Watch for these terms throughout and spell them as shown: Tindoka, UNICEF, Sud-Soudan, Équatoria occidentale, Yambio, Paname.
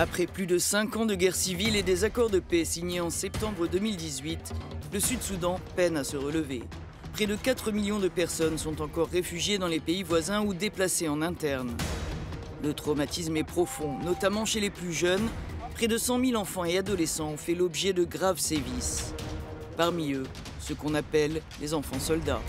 Après plus de 5 ans de guerre civile et des accords de paix signés en septembre 2018, le Sud-Soudan peine à se relever. Près de 4 millions de personnes sont encore réfugiées dans les pays voisins ou déplacées en interne. Le traumatisme est profond, notamment chez les plus jeunes. Près de 100 000 enfants et adolescents ont fait l'objet de graves sévices. Parmi eux, ceux qu'on appelle les enfants soldats.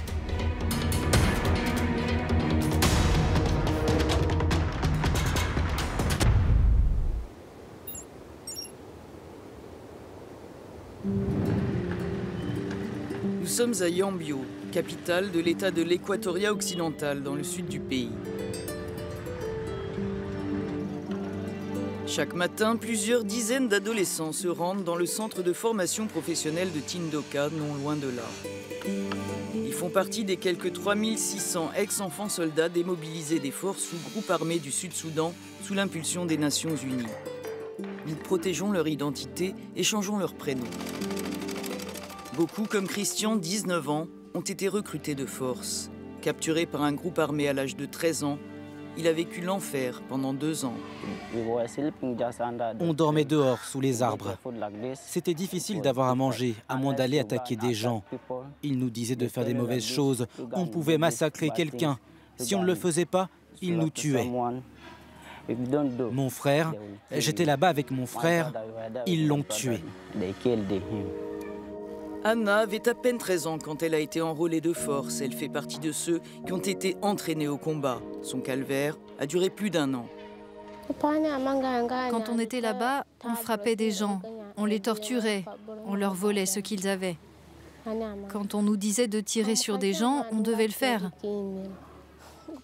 Nous sommes à Yambio, capitale de l'État de l'Équatoria occidentale dans le sud du pays. Chaque matin, plusieurs dizaines d'adolescents se rendent dans le centre de formation professionnelle de Tindoka, non loin de là. Ils font partie des quelques 3600 ex-enfants soldats démobilisés des forces ou groupes armés du Sud-Soudan sous l'impulsion des Nations Unies. Nous protégeons leur identité et changeons leurs prénoms. Beaucoup, comme Christian, 19 ans, ont été recrutés de force. Capturé par un groupe armé à l'âge de 13 ans, il a vécu l'enfer pendant 2 ans. On dormait dehors, sous les arbres. C'était difficile d'avoir à manger, à moins d'aller attaquer des gens. Ils nous disaient de faire des mauvaises choses. On pouvait massacrer quelqu'un. Si on ne le faisait pas, ils nous tuaient. Mon frère, j'étais là-bas avec mon frère, ils l'ont tué. Anna avait à peine 13 ans quand elle a été enrôlée de force. Elle fait partie de ceux qui ont été entraînés au combat. Son calvaire a duré plus d'1 an. Quand on était là-bas, on frappait des gens, on les torturait, on leur volait ce qu'ils avaient. Quand on nous disait de tirer sur des gens, on devait le faire.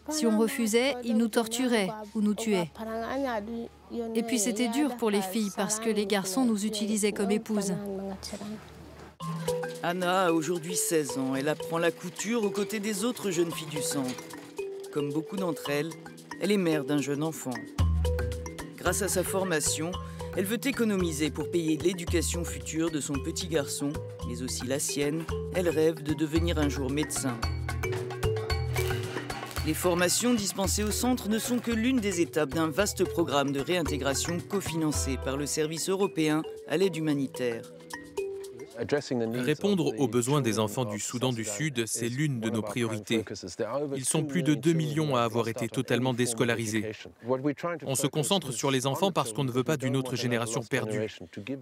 Si on refusait, ils nous torturaient ou nous tuaient. Et puis c'était dur pour les filles parce que les garçons nous utilisaient comme épouses. Anna a aujourd'hui 16 ans. Elle apprend la couture aux côtés des autres jeunes filles du centre. Comme beaucoup d'entre elles, elle est mère d'un jeune enfant. Grâce à sa formation, elle veut économiser pour payer l'éducation future de son petit garçon, mais aussi la sienne. Elle rêve de devenir un jour médecin. Les formations dispensées au centre ne sont que l'une des étapes d'un vaste programme de réintégration cofinancé par le service européen à l'aide humanitaire. Répondre aux besoins des enfants du Soudan du Sud, c'est l'une de nos priorités. Ils sont plus de 2 millions à avoir été totalement déscolarisés. On se concentre sur les enfants parce qu'on ne veut pas d'une autre génération perdue.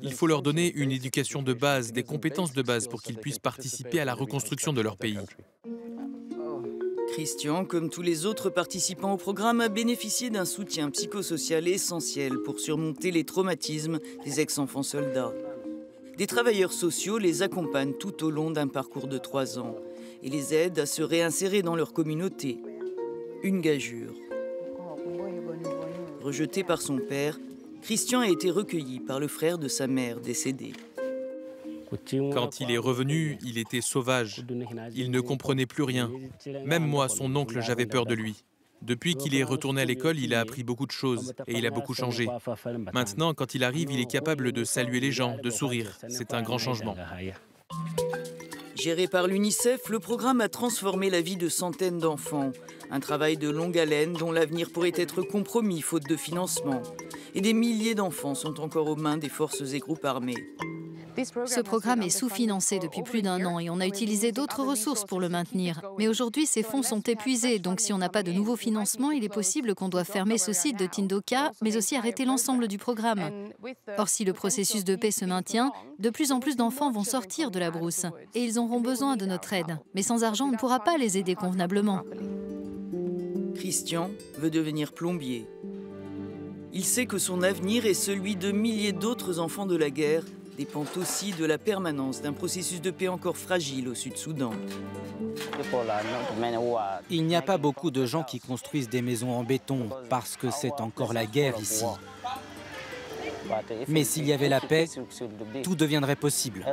Il faut leur donner une éducation de base, des compétences de base pour qu'ils puissent participer à la reconstruction de leur pays. Christian, comme tous les autres participants au programme, a bénéficié d'un soutien psychosocial essentiel pour surmonter les traumatismes des ex-enfants soldats. Des travailleurs sociaux les accompagnent tout au long d'un parcours de 3 ans et les aident à se réinsérer dans leur communauté. Une gageure. Rejeté par son père, Christian a été recueilli par le frère de sa mère décédée. Quand il est revenu, il était sauvage. Il ne comprenait plus rien. Même moi, son oncle, j'avais peur de lui. Depuis qu'il est retourné à l'école, il a appris beaucoup de choses et il a beaucoup changé. Maintenant, quand il arrive, il est capable de saluer les gens, de sourire. C'est un grand changement. Géré par l'UNICEF, le programme a transformé la vie de centaines d'enfants. Un travail de longue haleine dont l'avenir pourrait être compromis faute de financement. Et des milliers d'enfants sont encore aux mains des forces et groupes armés. Ce programme est sous-financé depuis plus d'1 an et on a utilisé d'autres ressources pour le maintenir. Mais aujourd'hui, ces fonds sont épuisés, donc si on n'a pas de nouveaux financements, il est possible qu'on doive fermer ce site de Tindoka, mais aussi arrêter l'ensemble du programme. Or, si le processus de paix se maintient, de plus en plus d'enfants vont sortir de la brousse et ils auront besoin de notre aide. Mais sans argent, on ne pourra pas les aider convenablement. Christian veut devenir plombier. Il sait que son avenir et celui de milliers d'autres enfants de la guerre dépend aussi de la permanence d'un processus de paix encore fragile au Sud-Soudan. Il n'y a pas beaucoup de gens qui construisent des maisons en béton parce que c'est encore la guerre ici. Mais s'il y avait la paix, tout deviendrait possible.